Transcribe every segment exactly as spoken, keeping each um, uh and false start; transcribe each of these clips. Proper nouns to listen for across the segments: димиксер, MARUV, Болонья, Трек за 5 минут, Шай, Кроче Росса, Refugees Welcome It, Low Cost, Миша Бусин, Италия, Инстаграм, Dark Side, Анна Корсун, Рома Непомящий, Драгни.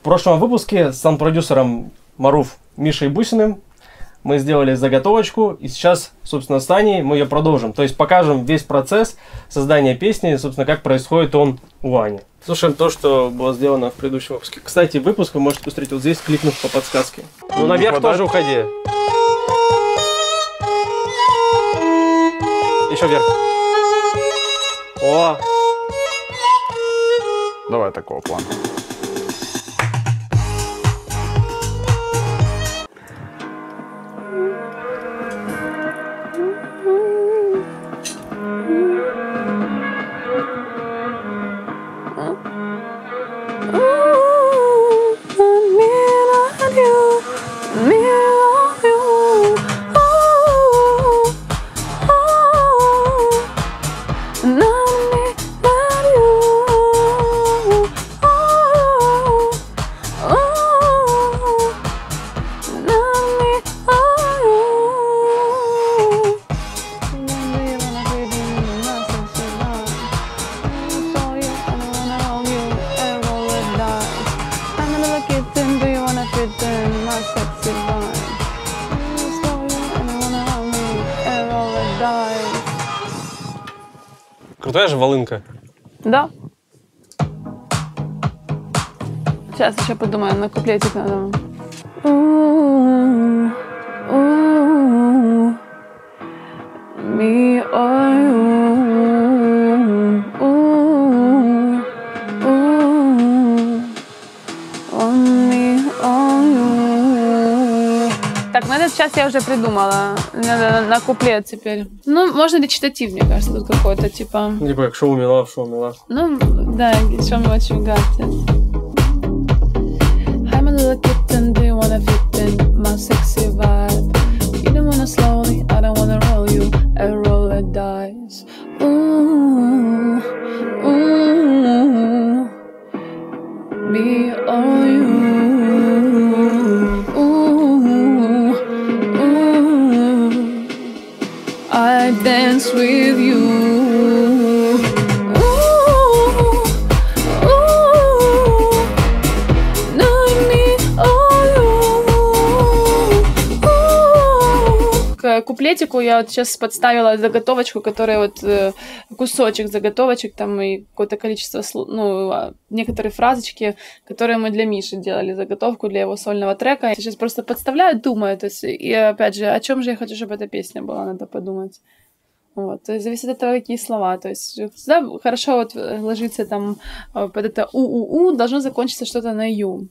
В прошлом выпуске с сан-продюсером марув Мишей Бусиным мы сделали заготовочку, и сейчас, собственно, с Таней мы ее продолжим. То есть покажем весь процесс создания песни, собственно, как происходит он у Ани. Слушаем то, что было сделано в предыдущем выпуске. Кстати, выпуск вы можете встретить вот здесь, кликнув по подсказке. Ну, наверх тоже уходи. Еще вверх. О! Давай такого плана. Крутая же волынка. Да. Сейчас еще подумаю, на куплетик надо. Так, ну этот сейчас я уже придумала. Надо на куплет теперь. Ну, можно речитатив, мне кажется, тут какой-то, типа... Либо как шоу мила, шоу мила. Ну, да, шоу мила, очень гадко. I'm a little kitten, do you wanna fit in my sexy vibe? You don't wanna slowly, I don't wanna roll you, I roll a dice. Ooh, ooh, me or you. I dance with you. Ooh, ooh, no need all you. К куплетику я вот сейчас подставила заготовочку, которая вот кусочек заготовочек там и какое-то количество, ну, некоторые фразочки, которые мы для Миши делали заготовку для его сольного трека. Я сейчас просто подставляю, думаю, то есть, и опять же, о чем же я хочу, чтобы эта песня была, надо подумать. Вот, то есть зависит от того, какие слова. То есть всегда хорошо вот ложится там под это у-у-у, должно закончиться что-то на ю.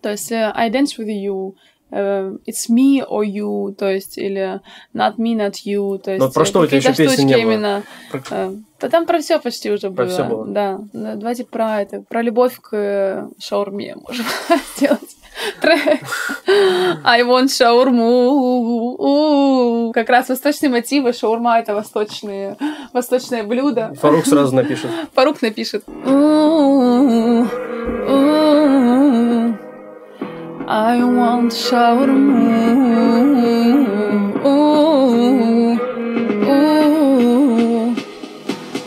То есть I dance with you. It's me or you, то есть, или not me, not you, то есть... Но про что у тебя еще песни не было? Именно. Про... Да там про все почти уже про было. Все было. Да. Давайте про это, про любовь к шаурме можем сделать. I want шаурму. Как раз восточные мотивы, шаурма — это восточные, восточное блюдо. Фарук сразу напишет. Фарук напишет. I want shawarma. Ooh, ooh,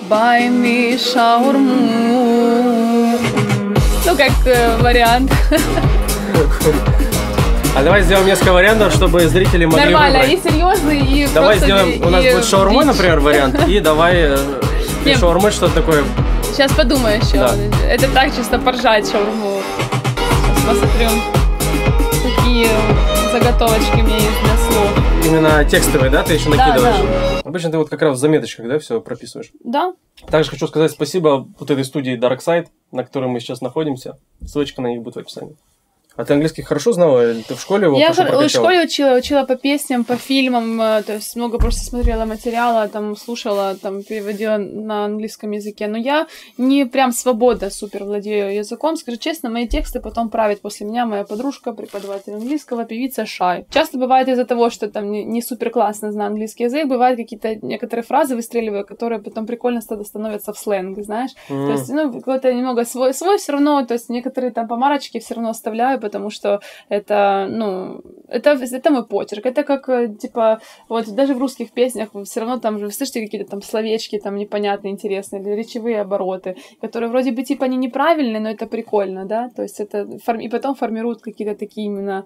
buy me shawarma. Ну, как э, вариант. А давай сделаем несколько вариантов, чтобы зрители могли нормально, выбрать. И серьезный, и давай сделаем, и у нас будет шаурма, например, вариант, и давай э, шаурмы, что-то такое. Сейчас подумаю еще. Да. Это так чисто поржать шаурму. Сейчас посмотрим. Заготовочки мне есть для слов. Именно текстовые, да? Ты еще накидываешь? Да, да. Обычно ты вот как раз в заметочках, да, все прописываешь? Да. Также хочу сказать спасибо вот этой студии Dark Side, на которой мы сейчас находимся. Ссылочка на них будет в описании. А ты английский хорошо знала? Ты в школе его Я в школе учила, учила по песням, по фильмам, то есть много просто смотрела материала, там слушала, там переводила на английском языке. Но я не прям свободно супер владею языком. Скажу честно, мои тексты потом правит после меня моя подружка, преподаватель английского, певица Шай. Часто бывает из-за того, что там не супер классно знаю английский язык, бывают какие-то некоторые фразы выстреливаю, которые потом прикольно становятся в сленг, знаешь. Mm. То есть, ну, какой-то немного свой, свой все равно, то есть некоторые там помарочки все равно оставляю, потому что это, ну, это, это мой почерк. Это как, типа, вот даже в русских песнях вы все равно там же слышите какие-то там словечки там непонятные, интересные, или речевые обороты, которые вроде бы типа они неправильные, но это прикольно, да, то есть это, и потом формируют какие-то такие именно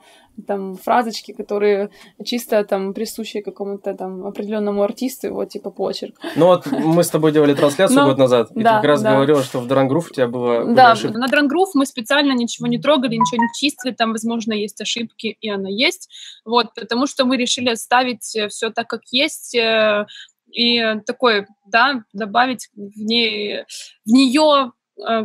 там фразочки, которые чисто там присущи какому-то там определенному артисту, его типа почерк. Ну вот мы с тобой делали трансляцию но, год назад, и да, ты как раз да. говорила, что в Дрангрув у тебя было... Да, ошибки. На Дрангрув мы специально ничего не трогали, ничего не чистили, там, возможно, есть ошибки, и она есть, вот, потому что мы решили оставить все так, как есть, и такой, да, добавить в, ней, в нее...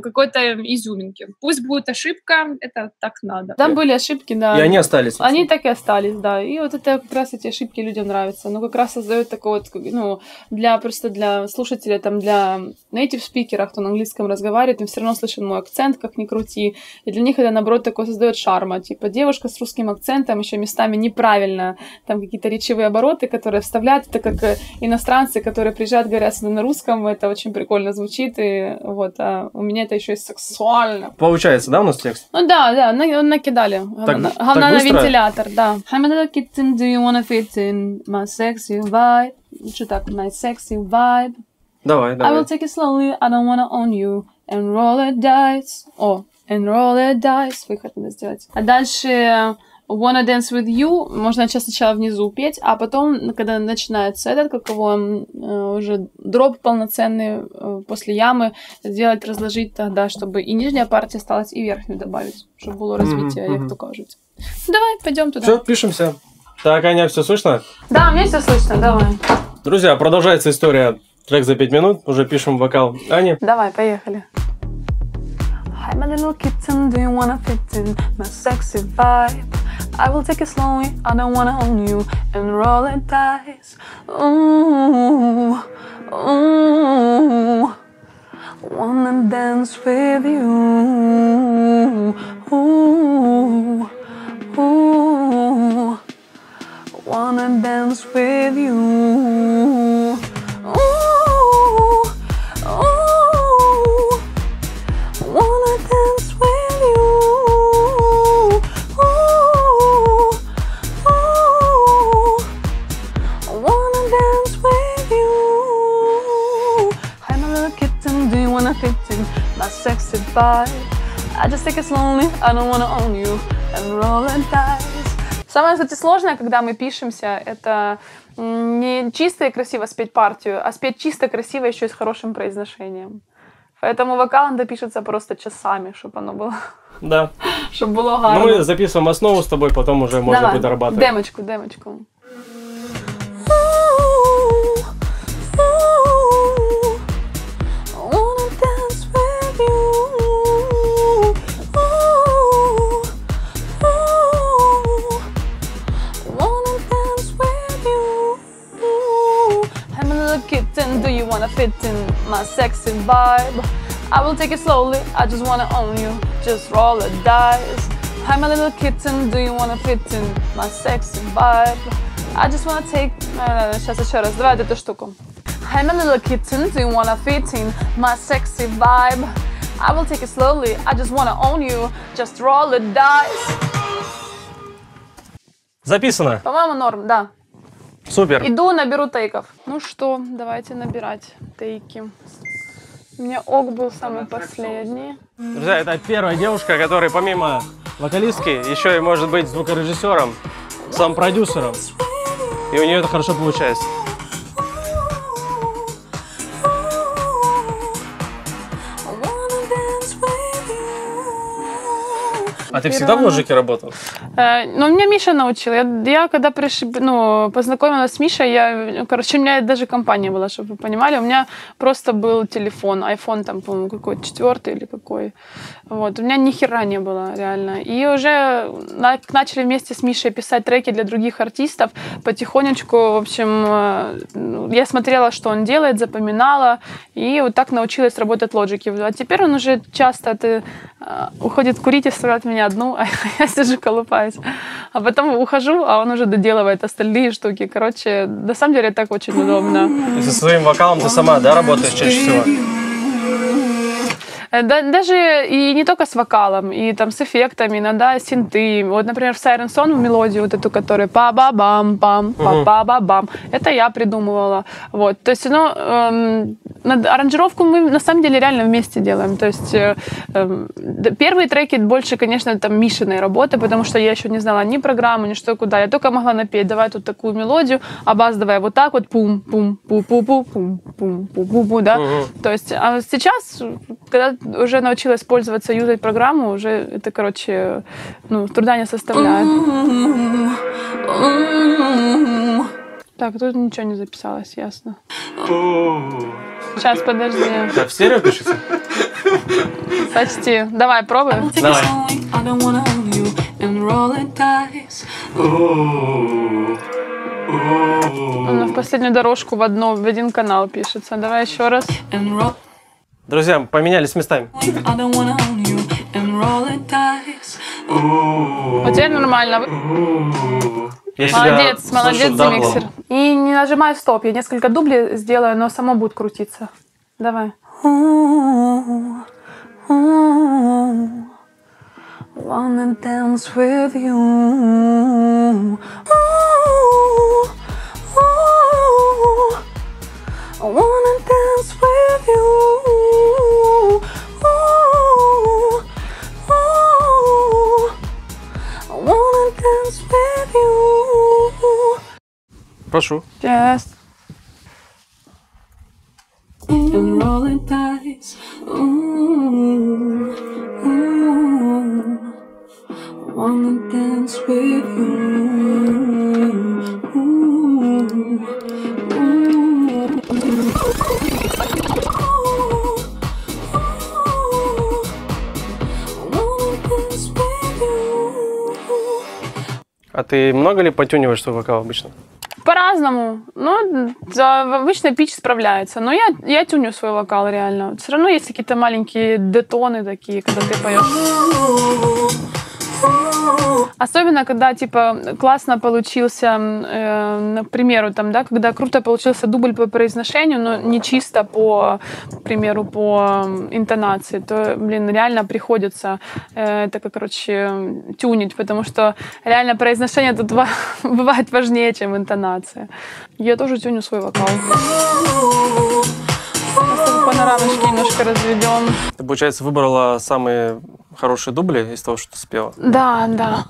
какой-то изюминки. Пусть будет ошибка, это так надо. Там были ошибки, да. И они остались. Они так и остались, да. И вот это как раз эти ошибки людям нравятся. Ну, как раз создает такой вот, ну, для, просто для слушателя, там, для native спикера, кто на английском разговаривает, им все равно слышен мой акцент, как ни крути. И для них это, наоборот, такой создает шарма. Типа девушка с русским акцентом, еще местами неправильно, там какие-то речевые обороты, которые вставляют. Это как иностранцы, которые приезжают, говорят сюда на русском, это очень прикольно звучит, и вот, а у меня это еще и сексуально. Получается, да, у нас текст? Ну да, да, на, накидали. Так, на, так на вентилятор, да. I'm a little kitten, do you wanna fit in my sexy vibe? Что так, my sexy vibe? Давай, давай. I will take it slowly, I don't wanna own you, and roll the dice. О, oh, and roll the dice. Выход надо сделать. А дальше... Wanna dance with you, можно сначала внизу петь, а потом, когда начинается этот, как его, уже дроп полноценный после ямы, сделать, разложить тогда, чтобы и нижняя партия осталась, и верхнюю добавить, чтобы было развитие, mm-hmm. Як то кажуть. Давай, пойдем туда. Все, пишемся. Так, Аня, все слышно? Да, мне все слышно, давай. Друзья, продолжается история. Трек за пять минут, уже пишем вокал. Аня? Давай, поехали. I'm a little kitten, do you wanna fit in my sexy vibe? I will take it slowly, I don't wanna own you and roll the dice. Ooh, ooh, wanna dance with you. Ooh, ooh, wanna dance with you. My sexy vibe. I just think it's lonely, I don't wanna own you and roll the dice. Самое, кстати, сложное, когда мы пишемся, это не чисто и красиво спеть партию, а спеть чисто красиво еще и с хорошим произношением. Поэтому вокал надо пишется просто часами, чтобы оно было... Да. Чтобы было гарно. Ну, мы записываем основу с тобой, потом уже можно Давай. Будет дорабатывать. Демочку, демочку. Do you wanna fit in my sexy vibe? I will take it slowly, I just wanna own you, just roll the dice. I'm a little kitten, do you wanna fit in my sexy vibe? I just wanna take... Сейчас еще раз, давай эту штуку. I'm a little kitten, do you wanna fit in my sexy vibe? I will take it slowly, I just wanna own you, just roll the dice. Записано? По-моему, норм, да. Супер. Иду, наберу тейков. Ну что, давайте набирать тейки. У меня ок был самый последний. Друзья, это первая девушка, которая помимо вокалистки, еще и может быть звукорежиссером, сам продюсером. И у нее это хорошо получается. А ты всегда в Logic работал? Э, ну, меня Миша научил. Я, я когда приш... ну, познакомилась с Мишей, я, короче, у меня даже компания была, чтобы вы понимали. У меня просто был телефон, айфон там, по-моему, какой-то четвертый или какой. Вот. У меня ни хера не было, реально. И уже на... начали вместе с Мишей писать треки для других артистов. Потихонечку, в общем, я смотрела, что он делает, запоминала. И вот так научилась работать в Logic. А теперь он уже часто ты... уходит курить и оставляет меня одну, а я сижу, колупаюсь. А потом ухожу, а он уже доделывает остальные штуки. Короче, на самом деле так очень удобно. И со своим вокалом ты сама, да, работаешь чаще всего? Даже и не только с вокалом, и там с эффектами, иногда синты. Вот, например, в Siren Song, в мелодию вот эту, которая па-ба-бам-бам, па-ба-бам, это я придумывала. Вот, то есть, ну, эм, аранжировку мы на самом деле реально вместе делаем. То есть, э, э, первые треки больше, конечно, там Мишиной работы, потому что я еще не знала ни программу, ни что, куда. Я только могла напеть, давай тут такую мелодию, а бас давай вот так вот, пум-пум-пу-пу-пу-пум-пум-пу-пу, да. То есть, а сейчас, когда уже научилась пользоваться, юзать программу, уже это, короче, ну, труда не составляет. Так, тут ничего не записалось, ясно. Сейчас, подожди. Так, в стерео пишется? Почти. Давай, пробуй. Давай. Она в последнюю дорожку в, одно, в один канал пишется. Давай еще раз. Друзья, поменялись местами. Вот теперь нормально. Я молодец, молодец, демиксер. И не нажимай стоп, я несколько дублей сделаю, но само будет крутиться. Давай. Wanna dance with you. Wanna dance with you. Wanna dance with you. Прошу. Just. And rolling dice. Wanna dance with you. Ooh, ooh. А ты много ли потюниваешь свой вокал обычно? По-разному. Ну, обычно пич справляется. Но я, я тюню свой вокал реально. Все равно есть какие-то маленькие детоны такие, когда ты поешь. Особенно, когда, типа, классно получился, э, к примеру, там, да, когда круто получился дубль по произношению, но не чисто по, к примеру, по интонации, то, блин, реально приходится э, это, как, короче, тюнить, потому что реально произношение тут ва- бывает важнее, чем интонация. Я тоже тюню свой вокал. Панорамочки немножко разведем. Ты, получается, выбрала самые хорошие дубли из того, что ты спела? Да, да.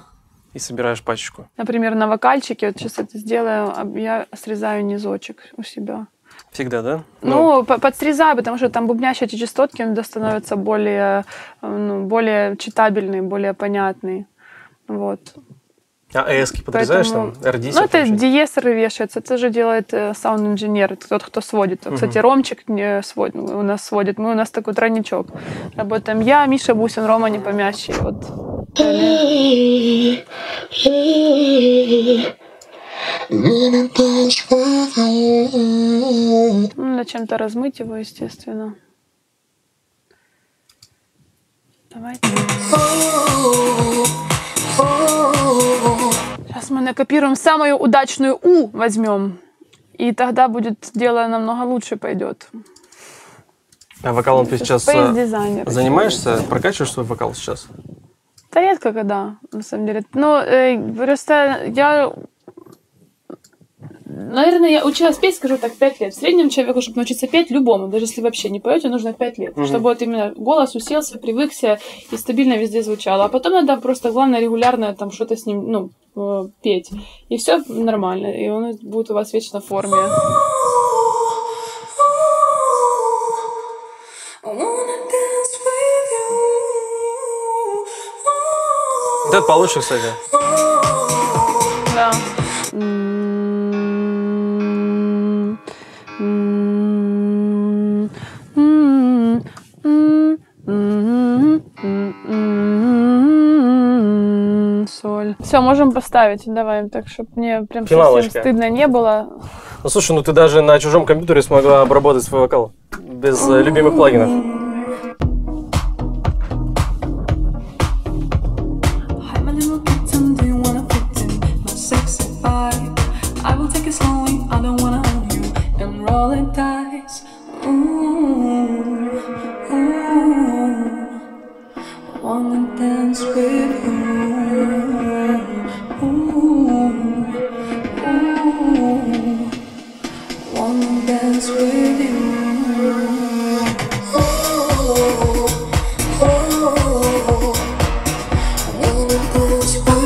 И собираешь пачечку? Например, на вокальчике, вот сейчас это сделаю, я срезаю низочек у себя. Всегда, да? Ну, ну, подсрезаю, потому что там бубнящие эти частотки становятся более, ну, более читабельные, более понятные. Вот. А эски подрезаешь? Поэтому... там? эр десять? Ну, это диесеры вешаются. Это же делает саунд-инженер, тот, кто сводит. Uh-huh. Кстати, Ромчик свод... у нас сводит. Мы у нас такой тройничок. Работаем я, Миша Бусин, Рома Непомящий. Вот. Надо чем-то размыть его, естественно. Давайте. Сейчас мы накопируем самую удачную У, возьмем, и тогда будет дело намного лучше пойдет. А вокалом ты сейчас занимаешься, прокачиваешь свой вокал сейчас? Да редко когда, на самом деле. Ну, э, просто я... Наверное, я училась петь, скажу так, пять лет. В среднем человеку, чтобы научиться петь любому, даже если вообще не поете, нужно пять лет. Mm-hmm. Чтобы вот именно голос уселся, привыкся и стабильно везде звучало. А потом надо просто, главное, регулярно там что-то с ним, ну, петь. И все нормально, и он будет у вас вечно в форме. Да, получше, кстати. Да. Все, можем поставить, давай, так, чтобы мне прям совсем стыдно не было. Ну, слушай, ну ты даже на чужом компьютере смогла обработать свой вокал без любимых плагинов.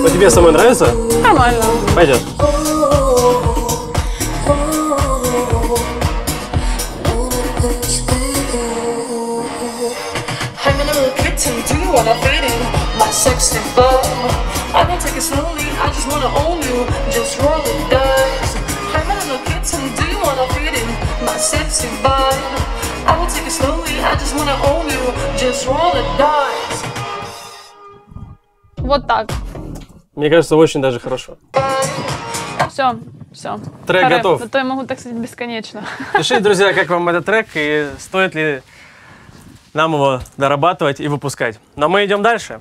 Ну, тебе самой нравится? Нормально. Пойдет. Вот так. Мне кажется, очень даже хорошо. Все, все. Трек Харэ. готов. А то я могу так сказать бесконечно. Пишите, друзья, как вам этот трек и стоит ли нам его дорабатывать и выпускать. Но мы идем дальше.